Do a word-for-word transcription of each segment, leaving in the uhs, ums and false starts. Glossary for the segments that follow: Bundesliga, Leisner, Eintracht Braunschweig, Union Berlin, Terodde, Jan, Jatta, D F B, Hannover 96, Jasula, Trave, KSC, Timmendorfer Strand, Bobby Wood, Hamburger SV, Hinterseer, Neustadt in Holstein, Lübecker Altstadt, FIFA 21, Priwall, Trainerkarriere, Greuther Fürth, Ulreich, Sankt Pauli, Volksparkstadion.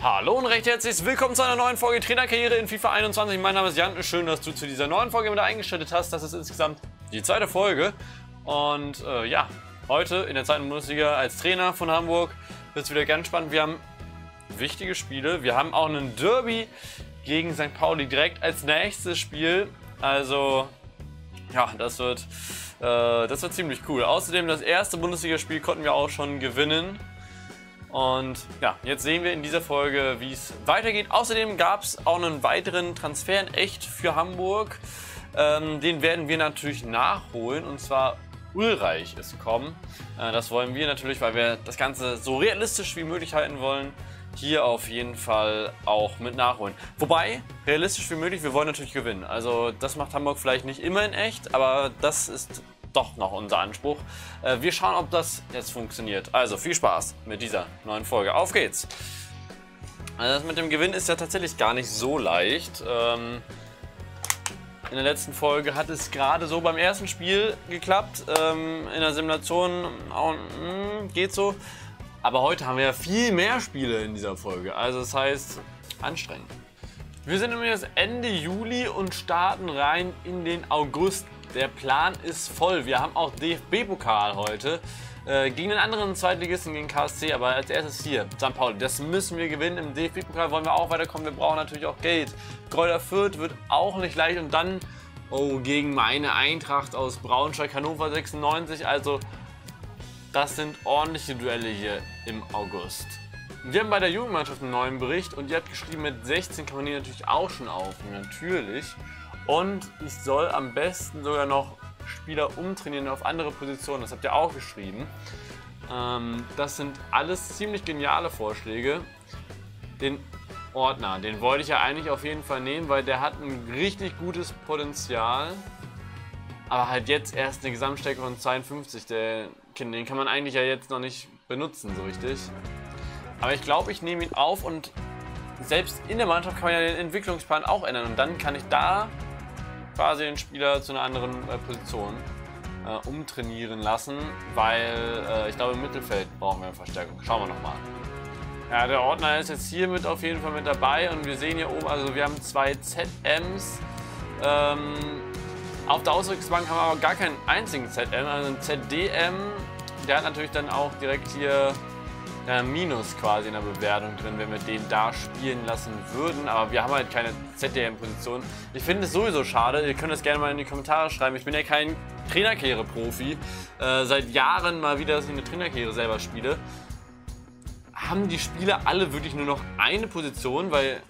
Hallo und recht herzlich willkommen zu einer neuen Folge Trainerkarriere in FIFA einundzwanzig. Mein Name ist Jan. Schön, dass du zu dieser neuen Folge wieder eingeschaltet hast. Das ist insgesamt die zweite Folge. Und äh, ja, heute in der zweiten Bundesliga als Trainer von Hamburg wird es wieder ganz spannend. Wir haben wichtige Spiele. Wir haben auch einen Derby gegen Sankt Pauli direkt als nächstes Spiel. Also ja, das wird, äh, das wird ziemlich cool. Außerdem das erste Bundesligaspiel konnten wir auch schon gewinnen. Und ja, jetzt sehen wir in dieser Folge, wie es weitergeht. Außerdem gab es auch einen weiteren Transfer in echt für Hamburg. Ähm, den werden wir natürlich nachholen, und zwar Ulreich ist gekommen. Äh, das wollen wir natürlich, weil wir das Ganze so realistisch wie möglich halten wollen, hier auf jeden Fall auch mit nachholen. Wobei, realistisch wie möglich, wir wollen natürlich gewinnen. Also das macht Hamburg vielleicht nicht immer in echt, aber das ist doch noch unser Anspruch. Wir schauen, ob das jetzt funktioniert. Also viel Spaß mit dieser neuen Folge. Auf geht's! Also das mit dem Gewinn ist ja tatsächlich gar nicht so leicht. In der letzten Folge hat es gerade so beim ersten Spiel geklappt. In der Simulation geht so. Aber heute haben wir ja viel mehr Spiele in dieser Folge. Also das heißt, anstrengend. Wir sind nämlich jetzt Ende Juli und starten rein in den August. Der Plan ist voll. Wir haben auch D F B-Pokal heute äh, gegen den anderen Zweitligisten, gegen K S C, aber als erstes hier, Sankt Pauli. Das müssen wir gewinnen. Im D F B-Pokal wollen wir auch weiterkommen. Wir brauchen natürlich auch Geld. Greuther Fürth wird auch nicht leicht. Und dann, oh, gegen meine Eintracht aus Braunschweig, Hannover sechsundneunzig. Also, das sind ordentliche Duelle hier im August. Wir haben bei der Jugendmannschaft einen neuen Bericht und die hat geschrieben, mit sechzehn kann man die natürlich auch schon aufnehmen. Natürlich. Und ich soll am besten sogar noch Spieler umtrainieren auf andere Positionen. Das habt ihr auch geschrieben. Ähm, das sind alles ziemlich geniale Vorschläge. Den Ordner, den wollte ich ja eigentlich auf jeden Fall nehmen, weil der hat ein richtig gutes Potenzial. Aber halt jetzt erst eine Gesamtstärke von zweiundfünfzig. Der, den kann man eigentlich ja jetzt noch nicht benutzen so richtig. Aber ich glaube, ich nehme ihn auf, und selbst in der Mannschaft kann man ja den Entwicklungsplan auch ändern. Und dann kann ich da quasi den Spieler zu einer anderen äh, Position äh, umtrainieren lassen, weil äh, ich glaube, im Mittelfeld brauchen wir eine Verstärkung. Schauen wir nochmal. Ja, der Ordner ist jetzt hier mit auf jeden Fall mit dabei, und wir sehen hier oben, also wir haben zwei Z Ms. Ähm, auf der Ausrüstungsbank haben wir aber gar keinen einzigen Z M, also ein Z D M. Der hat natürlich dann auch direkt hier Minus quasi in der Bewertung drin, wenn wir den da spielen lassen würden, aber wir haben halt keine Z D M-Position. Ich finde es sowieso schade. Ihr könnt das gerne mal in die Kommentare schreiben. Ich bin ja kein Trainerkarriere-Profi, äh, seit Jahren mal wieder, dass ich eine Trainerkarriere selber spiele. Haben die Spieler alle wirklich nur noch eine Position, weil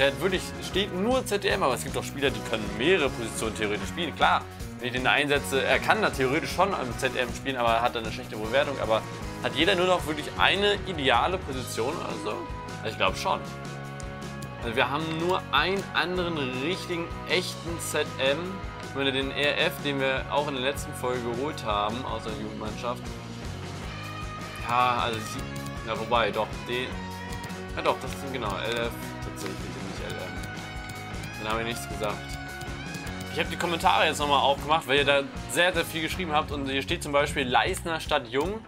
der wirklich steht nur Z D M, aber es gibt auch Spieler, die können mehrere Positionen theoretisch spielen. Klar, wenn ich den einsetze, er kann da theoretisch schon am Z D M spielen, aber er hat dann eine schlechte Bewertung, aber hat jeder nur noch wirklich eine ideale Position oder so? Also ich glaube schon. Also wir haben nur einen anderen richtigen, echten Z M. Wenn wir den R F, den wir auch in der letzten Folge geholt haben, aus der Jugendmannschaft. Ja, also ja, wobei, doch, den. Ja doch, das sind genau L F tatsächlich, nicht L M. Dann habe ich nichts gesagt. Ich habe die Kommentare jetzt nochmal aufgemacht, weil ihr da sehr, sehr viel geschrieben habt, und hier steht zum Beispiel Leisner statt Jung.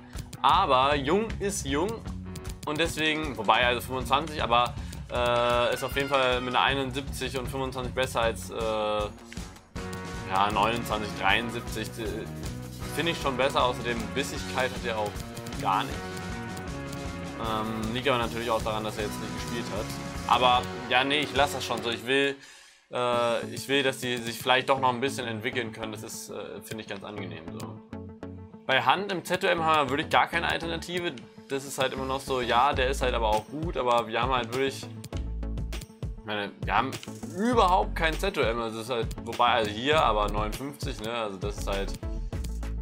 Aber Jung ist jung, und deswegen, wobei also fünfundzwanzig, aber äh, ist auf jeden Fall mit einer einundsiebzig und fünfundzwanzig besser als äh, ja, neunundzwanzig, dreiundsiebzig. Finde ich schon besser, außerdem Bissigkeit hat er auch gar nicht. Ähm, liegt aber natürlich auch daran, dass er jetzt nicht gespielt hat. Aber ja, nee, ich lasse das schon so. Ich will, äh, ich will, dass die sich vielleicht doch noch ein bisschen entwickeln können. Das ist, äh, finde ich, ganz angenehm so. Bei Hand im Z M haben wir wirklich gar keine Alternative. Das ist halt immer noch so, ja, der ist halt aber auch gut, aber wir haben halt wirklich, ich meine, wir haben überhaupt kein Z M. Also das ist halt, wobei, also hier, aber neunundfünfzig, ne, also das ist halt,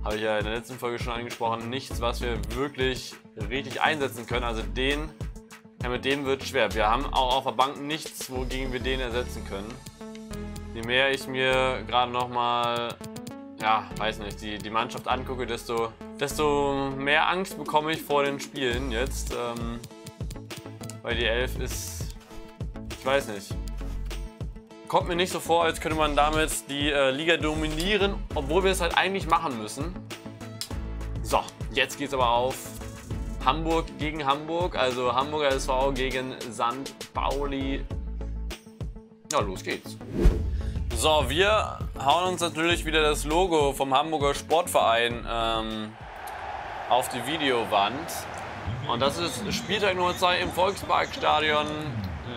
habe ich ja in der letzten Folge schon angesprochen, nichts, was wir wirklich richtig einsetzen können. Also den, ja, mit dem wird schwer. Wir haben auch auf der Bank nichts, wogegen wir den ersetzen können. Je mehr ich mir gerade nochmal, ja, weiß nicht, die, die Mannschaft angucke, desto, desto mehr Angst bekomme ich vor den Spielen jetzt. Ähm, weil die Elf ist, ich weiß nicht, kommt mir nicht so vor, als könnte man damit die äh, Liga dominieren, obwohl wir es halt eigentlich machen müssen. So, jetzt geht's aber auf Hamburg gegen Hamburg, also Hamburger S V gegen Sankt Pauli. Ja, los geht's. So, wir hauen uns natürlich wieder das Logo vom Hamburger Sportverein ähm, auf die Videowand. Und das ist Spieltag Nummer zwei im Volksparkstadion.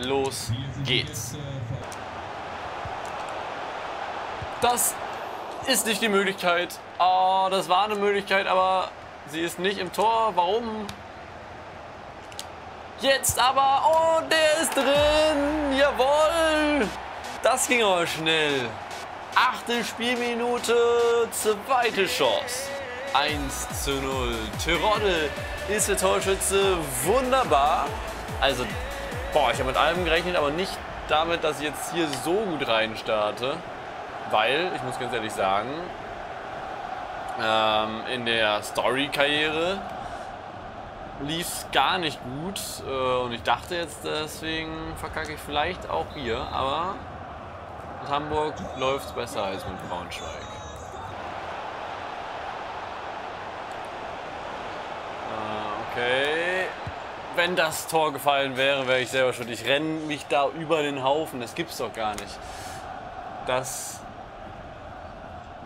Los geht's. Das ist nicht die Möglichkeit. Oh, das war eine Möglichkeit, aber sie ist nicht im Tor. Warum? Jetzt aber. Oh, der ist drin. Jawohl. Das ging aber schnell. Achte Spielminute. Zweite Chance. eins zu null. Terodde ist der Torschütze. Wunderbar. Also, boah, ich habe mit allem gerechnet, aber nicht damit, dass ich jetzt hier so gut reinstarte. Weil, ich muss ganz ehrlich sagen, ähm, in der Story-Karriere lief es gar nicht gut. Äh, und ich dachte jetzt, deswegen verkacke ich vielleicht auch hier. Aber mit Hamburg läuft es besser als mit Braunschweig. Okay, wenn das Tor gefallen wäre, wäre ich selber schuld. Ich renne mich da über den Haufen, das gibt's doch gar nicht. Das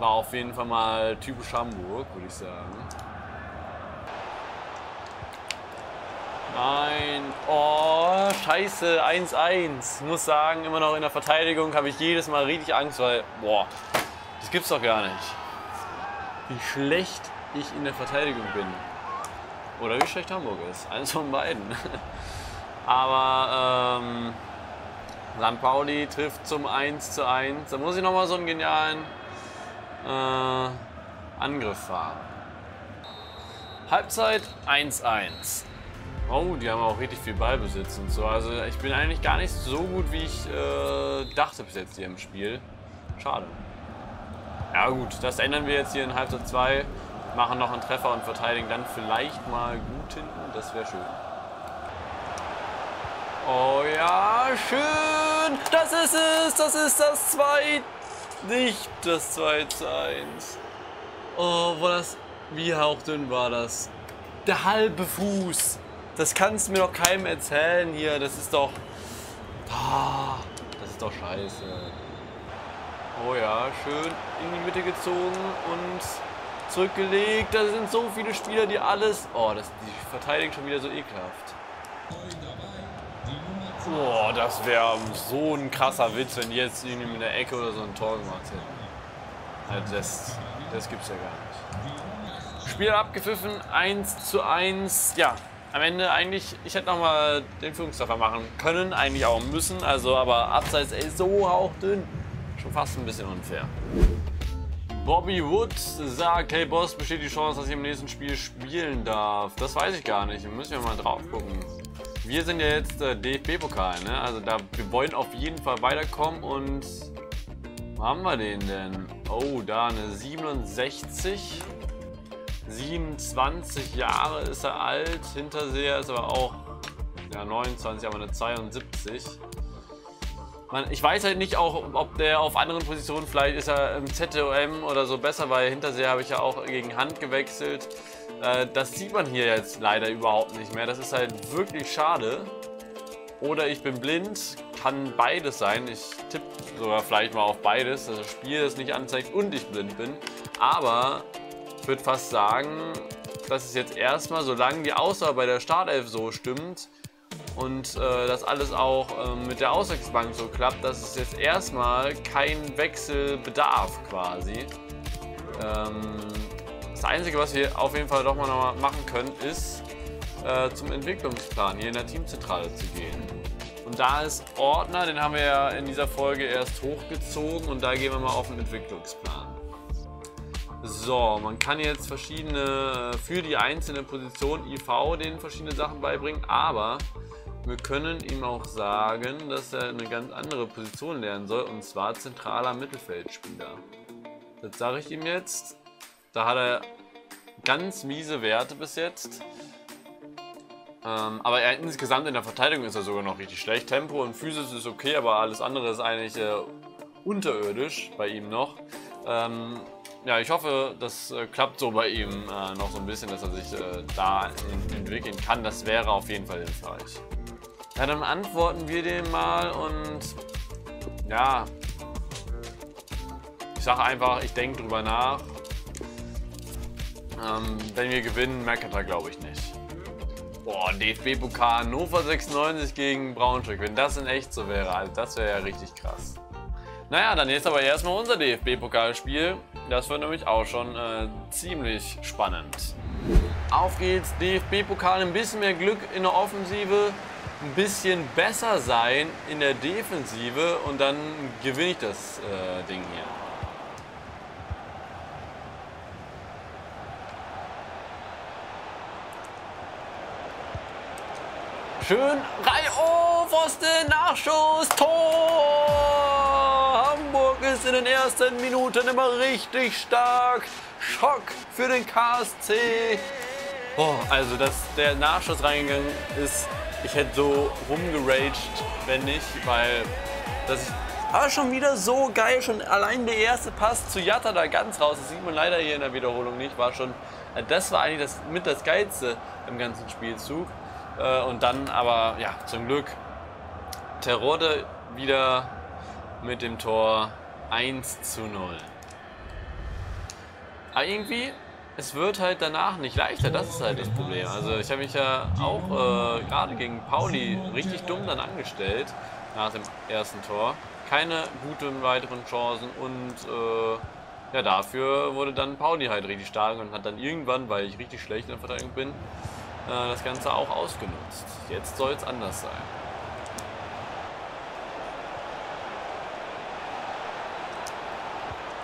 war auf jeden Fall mal typisch Hamburg, würde ich sagen. Nein, oh, scheiße, eins eins. Ich muss sagen, immer noch in der Verteidigung habe ich jedes Mal richtig Angst, weil, boah, das gibt's doch gar nicht. Wie schlecht ich in der Verteidigung bin. Oder wie schlecht Hamburg ist. Eines von beiden. Aber ähm, Sankt Pauli trifft zum eins zu eins. Da muss ich nochmal so einen genialen äh, Angriff fahren. Halbzeit eins eins. Oh, die haben auch richtig viel Ballbesitz und so. Also ich bin eigentlich gar nicht so gut, wie ich äh, dachte bis jetzt hier im Spiel. Schade. Ja gut, das ändern wir jetzt hier in Halbzeit zwei. Machen noch einen Treffer und verteidigen dann vielleicht mal gut hinten. Das wäre schön. Oh ja, schön. Das ist es. Das ist das zwei. Nicht das zwei zu eins. Oh, wo das, wie hauchdünn war das. Der halbe Fuß. Das kannst du mir doch keinem erzählen hier. Das ist doch... Ah, das ist doch scheiße. Oh ja, schön in die Mitte gezogen und... zurückgelegt, da sind so viele Spieler, die alles... Oh, das, die verteidigen schon wieder so ekelhaft. Boah, das wäre so ein krasser Witz, wenn die jetzt irgendwie mit der Ecke oder so ein Tor gemacht hätten. Also das, das gibt's ja gar nicht. Spiel abgepfiffen, eins zu eins. Ja, am Ende eigentlich, ich hätte nochmal den Führungstreffer machen können, eigentlich auch müssen. Also, aber abseits, ey, so hauchdünn. Schon fast ein bisschen unfair. Bobby Wood sagt, hey Boss, besteht die Chance, dass ich im nächsten Spiel spielen darf? Das weiß ich gar nicht, da müssen wir mal drauf gucken. Wir sind ja jetzt äh, D F B-Pokal, ne? Also da, wir wollen auf jeden Fall weiterkommen und... Wo haben wir den denn? Oh, da eine siebenundsechzig. siebenundzwanzig Jahre ist er alt, Hinterseer ist aber auch... Ja, neunundzwanzig, aber eine zweiundsiebzig. Man, ich weiß halt nicht auch, ob der auf anderen Positionen, vielleicht ist er im Z O M oder so besser, weil Hinterseer habe ich ja auch gegen Hand gewechselt. Äh, das sieht man hier jetzt leider überhaupt nicht mehr. Das ist halt wirklich schade. Oder ich bin blind, kann beides sein. Ich tippe sogar vielleicht mal auf beides, dass das Spiel das nicht anzeigt und ich blind bin. Aber ich würde fast sagen, dass es jetzt erstmal, solange die Auswahl bei der Startelf so stimmt, und äh, dass alles auch äh, mit der Auswechselbank so klappt, dass es jetzt erstmal keinen Wechsel bedarf quasi. Ähm, das Einzige, was wir auf jeden Fall doch mal noch machen können, ist äh, zum Entwicklungsplan hier in der Teamzentrale zu gehen. Und da ist Ordner, den haben wir ja in dieser Folge erst hochgezogen und da gehen wir mal auf den Entwicklungsplan. So, man kann jetzt verschiedene, für die einzelne Position I V denen verschiedene Sachen beibringen, aber wir können ihm auch sagen, dass er eine ganz andere Position lernen soll, und zwar zentraler Mittelfeldspieler. Das sage ich ihm jetzt. Da hat er ganz miese Werte bis jetzt. Ähm, aber er, insgesamt in der Verteidigung ist er sogar noch richtig schlecht. Tempo und Physis ist okay, aber alles andere ist eigentlich äh, unterirdisch bei ihm noch. Ähm, Ja, ich hoffe, das äh, klappt so bei ihm äh, noch so ein bisschen, dass er sich äh, da in, entwickeln kann. Das wäre auf jeden Fall hilfreich. Ja, dann antworten wir dem mal und ja, ich sage einfach, ich denke drüber nach. Ähm, wenn wir gewinnen, merkt er, glaube ich, nicht. Boah, D F B-Pokal Hannover sechsundneunzig gegen Braunschweig. Wenn das in echt so wäre, also das wäre ja richtig krass. Naja, dann jetzt aber erstmal unser D F B-Pokalspiel. Das wird nämlich auch schon äh, ziemlich spannend. Auf geht's, D F B-Pokal, ein bisschen mehr Glück in der Offensive, ein bisschen besser sein in der Defensive und dann gewinne ich das äh, Ding hier. Schön rein, oh, Pfosten, Nachschuss, Tor! Hamburg ist in den ersten Minuten immer richtig stark. Schock für den K S C. Oh, also, dass der Nachschuss reingegangen ist, ich hätte so rumgeraged, wenn nicht, weil das war schon wieder so geil. Schon allein der erste Pass zu Jatta da ganz raus, das sieht man leider hier in der Wiederholung nicht, war schon, das war eigentlich das, mit das Geilste im ganzen Spielzug. Und dann aber, ja, zum Glück, Terodde wieder mit dem Tor eins zu null. Aber irgendwie, es wird halt danach nicht leichter, das ist halt das Problem. Also ich habe mich ja auch äh, gerade gegen Pauli richtig dumm dann angestellt nach dem ersten Tor. Keine guten weiteren Chancen und äh, ja, dafür wurde dann Pauli halt richtig stark und hat dann irgendwann, weil ich richtig schlecht in der Verteidigung bin, das Ganze auch ausgenutzt. Jetzt soll es anders sein.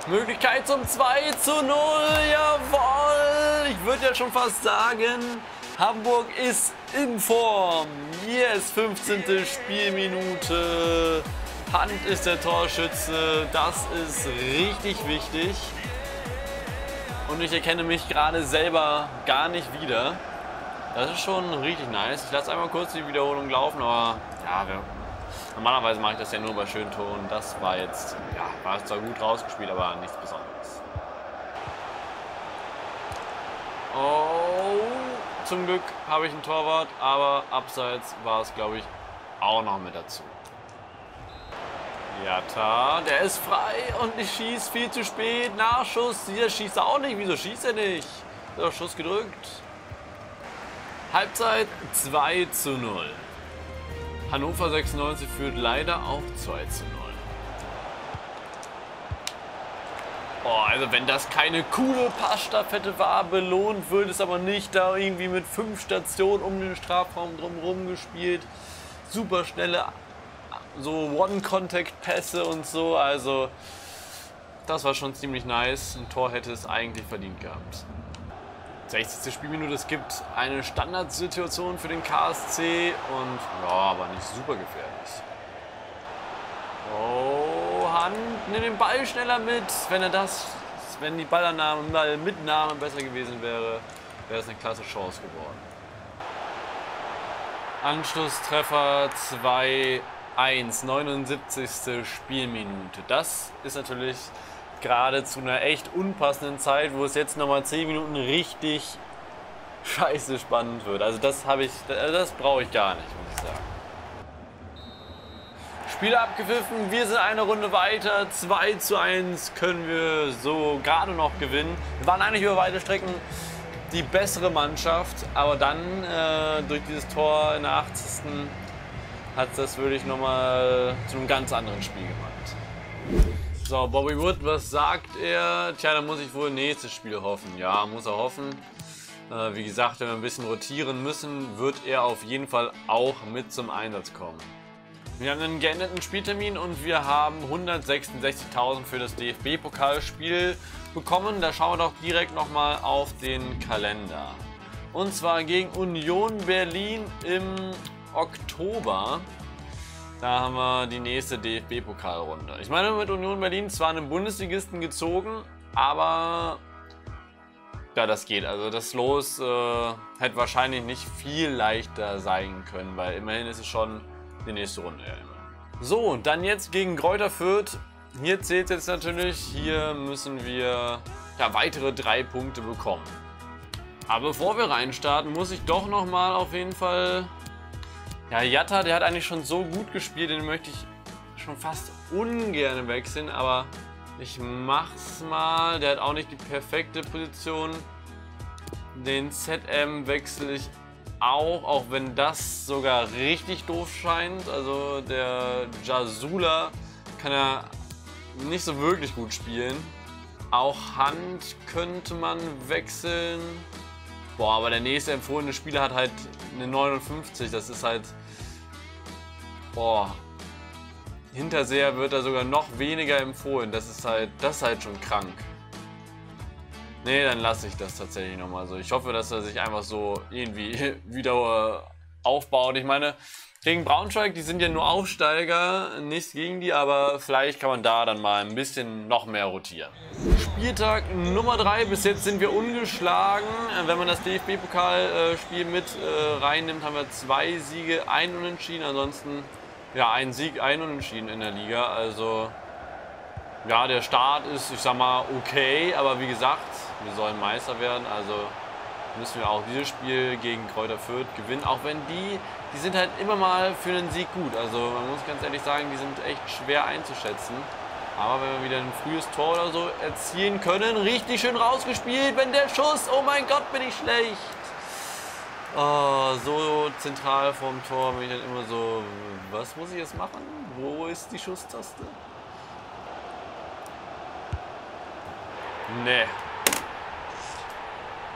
Möglichkeit zum zwei zu null. Jawohl! Ich würde ja schon fast sagen, Hamburg ist in Form. Yes, fünfzehnte Spielminute. Hand ist der Torschütze. Das ist richtig wichtig. Und ich erkenne mich gerade selber gar nicht wieder. Das ist schon richtig nice. Ich lasse einmal kurz die Wiederholung laufen, aber ja, wir, normalerweise mache ich das ja nur bei schönen Toren. Das war jetzt, ja, war zwar gut rausgespielt, aber nichts Besonderes. Oh, zum Glück habe ich einen Torwart, aber abseits war es, glaube ich, auch noch mit dazu. Jatta, der ist frei und ich schieße viel zu spät. Nachschuss, dieser schießt er auch nicht. Wieso schießt er nicht? Der Schuss gedrückt. Halbzeit zwei zu null. Hannover sechsundneunzig führt leider auch zwei zu null. Oh, also wenn das keine coole Passstaffette war, belohnt wird es aber nicht. Da irgendwie mit fünf Stationen um den Strafraum drumherum gespielt. Super schnelle so One-Contact-Pässe und so. Also das war schon ziemlich nice. Ein Tor hätte es eigentlich verdient gehabt. sechzigste Spielminute, es gibt eine Standardsituation für den K S C und ja, aber nicht super gefährlich. Oh, Hand, nimm den Ball schneller mit. Wenn er das, wenn die Ballannahme, Ballmitnahme besser gewesen wäre, wäre es eine klasse Chance geworden. Anschlusstreffer zwei eins, neunundsiebzigste Spielminute. Das ist natürlich gerade zu einer echt unpassenden Zeit, wo es jetzt nochmal zehn Minuten richtig scheiße spannend wird. Also das habe ich, das brauche ich gar nicht, muss ich sagen. Spiel abgepfiffen, wir sind eine Runde weiter, zwei zu eins können wir so gerade noch gewinnen. Wir waren eigentlich über weite Strecken die bessere Mannschaft, aber dann äh, durch dieses Tor in der achtzigsten hat das wirklich nochmal zu einem ganz anderen Spiel gemacht. So, Bobby Wood, was sagt er? Tja, dann muss ich wohl nächstes Spiel hoffen. Ja, muss er hoffen. Äh, wie gesagt, wenn wir ein bisschen rotieren müssen, wird er auf jeden Fall auch mit zum Einsatz kommen. Wir haben einen geänderten Spieltermin und wir haben hundertsechsundsechzigtausend für das D F B-Pokalspiel bekommen. Da schauen wir doch direkt nochmal auf den Kalender. Und zwar gegen Union Berlin im Oktober. Da haben wir die nächste D F B-Pokalrunde. Ich meine, mit Union Berlin zwar einen Bundesligisten gezogen, aber ja, das geht. Also das Los äh, hätte wahrscheinlich nicht viel leichter sein können, weil immerhin ist es schon die nächste Runde. Ja, so, und dann jetzt gegen Greuther Fürth. Hier zählt es jetzt natürlich. Hier müssen wir da weitere drei Punkte bekommen. Aber bevor wir reinstarten, muss ich doch nochmal auf jeden Fall... Ja, Jatta, der hat eigentlich schon so gut gespielt, den möchte ich schon fast ungern wechseln, aber ich mach's mal. Der hat auch nicht die perfekte Position. Den Z M wechsle ich auch, auch wenn das sogar richtig doof scheint. Also der Jasula kann er nicht so wirklich gut spielen. Auch Hand könnte man wechseln. Boah, aber der nächste empfohlene Spieler hat halt eine neunundfünfzig. Das ist halt... Boah. Hinterseer wird da sogar noch weniger empfohlen. Das ist halt, das ist halt schon krank. Nee, dann lasse ich das tatsächlich nochmal so. Ich hoffe, dass er sich einfach so irgendwie wieder aufbaut. Ich meine, gegen Braunschweig, die sind ja nur Aufsteiger, nichts gegen die, aber vielleicht kann man da dann mal ein bisschen noch mehr rotieren. Spieltag Nummer drei, bis jetzt sind wir ungeschlagen. Wenn man das D F B-Pokalspiel mit reinnimmt, haben wir zwei Siege, ein Unentschieden, ansonsten ja, ein Sieg, ein Unentschieden in der Liga. Also ja, der Start ist, ich sag mal, okay, aber wie gesagt, wir sollen Meister werden, also müssen wir auch dieses Spiel gegen Greuther Fürth gewinnen, auch wenn die, die sind halt immer mal für einen Sieg gut, also man muss ganz ehrlich sagen, die sind echt schwer einzuschätzen, aber wenn wir wieder ein frühes Tor oder so erzielen können, richtig schön rausgespielt, wenn der Schuss, oh mein Gott, bin ich schlecht. Oh, so zentral vorm Tor bin ich dann immer so, was muss ich jetzt machen, wo ist die Schusstaste? Nee.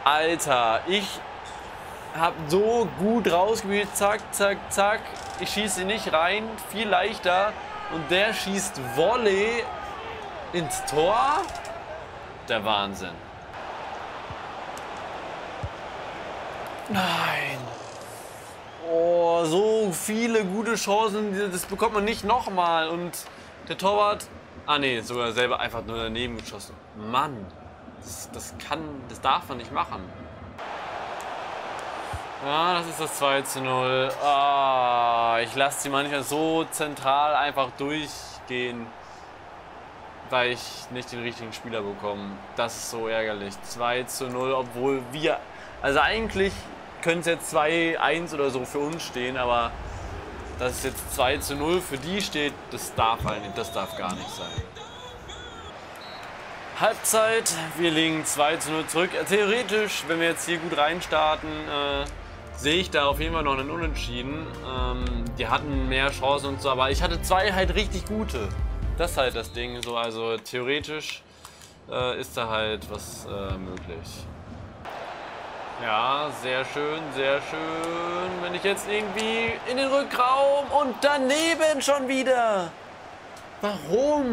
Alter, ich habe so gut rausgespielt. Zack, zack, zack. Ich schieße ihn nicht rein. Viel leichter. Und der schießt Volley ins Tor. Der Wahnsinn. Nein. Oh, so viele gute Chancen. Das bekommt man nicht nochmal. Und der Torwart... Ah ne, sogar selber einfach nur daneben geschossen. Mann, das, das kann, das darf man nicht machen. Ja, das ist das zwei zu null. Ah, ich lasse sie manchmal so zentral einfach durchgehen, weil ich nicht den richtigen Spieler bekomme. Das ist so ärgerlich. zwei zu null, obwohl wir, also eigentlich könnte es jetzt zwei eins oder so für uns stehen, aber... Dass es jetzt zwei zu null für die steht, das darf eigentlich, das darf gar nicht sein. Halbzeit, wir liegen zwei zu null zurück. Theoretisch, wenn wir jetzt hier gut reinstarten, äh, sehe ich da auf jeden Fall noch einen Unentschieden. Ähm, die hatten mehr Chancen und so, aber ich hatte zwei halt richtig gute. Das ist halt das Ding so, also theoretisch äh, ist da halt was äh, möglich. Ja, sehr schön, sehr schön. Wenn ich jetzt irgendwie in den Rückraum und daneben schon wieder. Warum?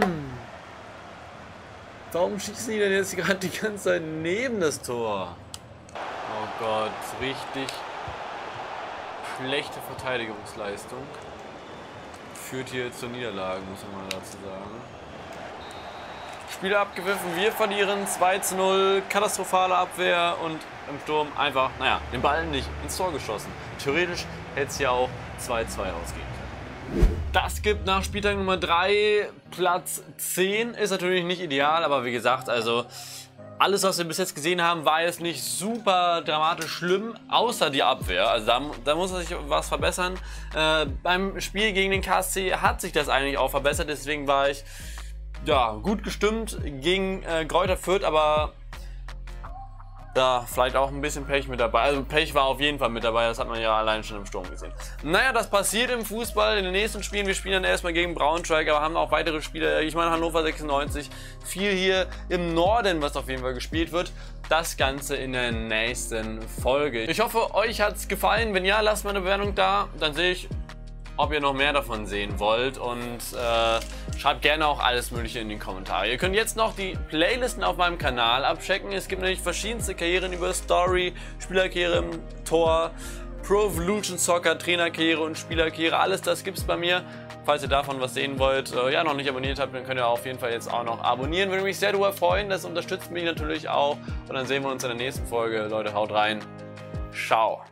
Warum schießen die denn jetzt gerade die ganze Zeit neben das Tor? Oh Gott, richtig schlechte Verteidigungsleistung. Führt hier zur Niederlage, muss man mal dazu sagen. Spiel abgewiffen, wir verlieren zwei zu null, katastrophale Abwehr und im Sturm einfach, naja, den Ball nicht ins Tor geschossen. Theoretisch hätte es ja auch zwei zu zwei ausgehen können. Das gibt nach Spieltag Nummer drei Platz zehn, ist natürlich nicht ideal, aber wie gesagt, also alles, was wir bis jetzt gesehen haben, war jetzt nicht super dramatisch schlimm, außer die Abwehr. Also da, da muss sich was verbessern. Äh, beim Spiel gegen den K S C hat sich das eigentlich auch verbessert, deswegen war ich ja gut gestimmt gegen äh, Greuther Fürth, aber da vielleicht auch ein bisschen Pech mit dabei. Also Pech war auf jeden Fall mit dabei, das hat man ja allein schon im Sturm gesehen. Naja, das passiert im Fußball in den nächsten Spielen. Wir spielen dann erstmal gegen Braunschweig, aber haben auch weitere Spiele. Ich meine Hannover sechsundneunzig, viel hier im Norden, was auf jeden Fall gespielt wird. Das Ganze in der nächsten Folge. Ich hoffe, euch hat es gefallen. Wenn ja, lasst mal eine Bewertung da, dann sehe ich, ob ihr noch mehr davon sehen wollt, und äh, schreibt gerne auch alles Mögliche in die Kommentare. Ihr könnt jetzt noch die Playlisten auf meinem Kanal abchecken. Es gibt nämlich verschiedenste Karrieren über Story, Spielerkarriere im Tor, Pro Evolution Soccer, Trainerkarriere und Spielerkarriere. Alles das gibt es bei mir. Falls ihr davon was sehen wollt, äh, ja noch nicht abonniert habt, dann könnt ihr auf jeden Fall jetzt auch noch abonnieren. Würde mich sehr darüber freuen. Das unterstützt mich natürlich auch. Und dann sehen wir uns in der nächsten Folge. Leute, haut rein. Ciao.